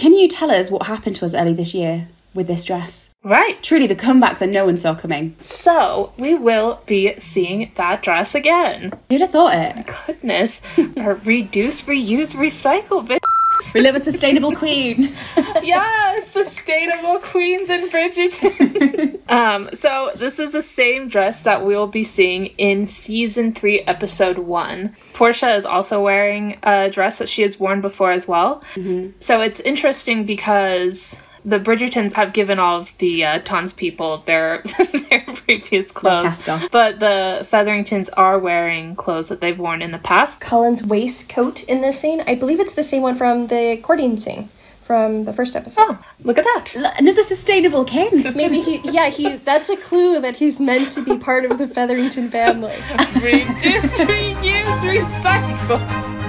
Can you tell us what happened to us early this year with this dress? Right. Truly the comeback that no one saw coming. So, we will be seeing that dress again. Who'd have thought it? Goodness. Our reduce, reuse, recycle, bitch. We live a sustainable queen. Yes, sustainable queens in Bridgerton. So this is the same dress that we will be seeing in season 3, episode 1. Portia is also wearing a dress that she has worn before as well. Mm-hmm. So it's interesting because the Bridgertons have given all of the townspeople their previous clothes. But the Featheringtons are wearing clothes that they've worn in the past. Colin's waistcoat in this scene, I believe it's the same one from the courting scene from the first episode. Oh, look at that. Another sustainable king. Maybe he that's a clue that he's meant to be part of the Featherington family. Reduce, reuse, recycle.